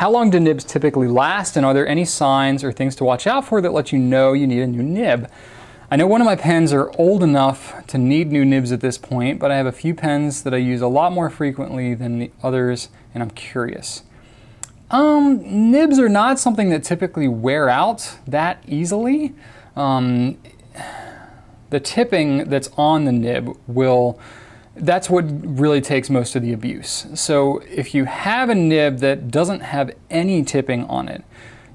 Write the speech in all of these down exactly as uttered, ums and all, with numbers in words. How long do nibs typically last, and are there any signs or things to watch out for that let you know you need a new nib? I know one of my pens are old enough to need new nibs at this point, but I have a few pens that I use a lot more frequently than the others, and I'm curious. Um, nibs are not something that typically wear out that easily. Um, the tipping that's on the nib will, that's what really takes most of the abuse. So if you have a nib that doesn't have any tipping on it,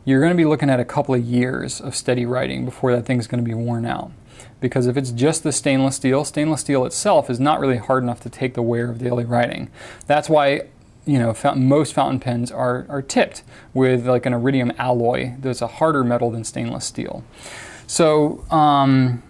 you're going to be looking at a couple of years of steady writing before that thing's going to be worn out. Because if it's just the stainless steel, stainless steel itself is not really hard enough to take the wear of daily writing. That's why, you know, fountain, most fountain pens are, are tipped with like an iridium alloy that's a harder metal than stainless steel. So, um,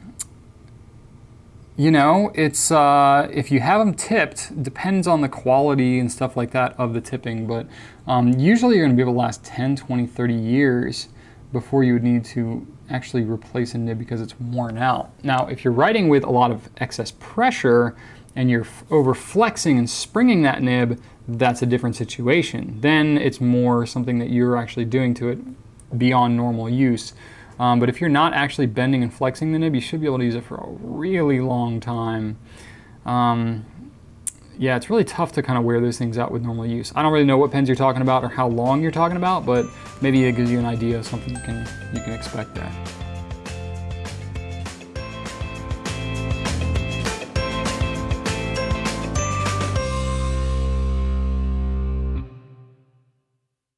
you know, it's uh, if you have them tipped, depends on the quality and stuff like that of the tipping, but um, usually you're going to be able to last ten, twenty, thirty years before you would need to actually replace a nib because it's worn out. Now, if you're writing with a lot of excess pressure and you're over flexing and springing that nib, that's a different situation. Then it's more something that you're actually doing to it beyond normal use. Um, but if you're not actually bending and flexing the nib, you should be able to use it for a really long time. Um, yeah, it's really tough to kind of wear those things out with normal use. I don't really know what pens you're talking about or how long you're talking about, but maybe it gives you an idea of something you can, you can expect there.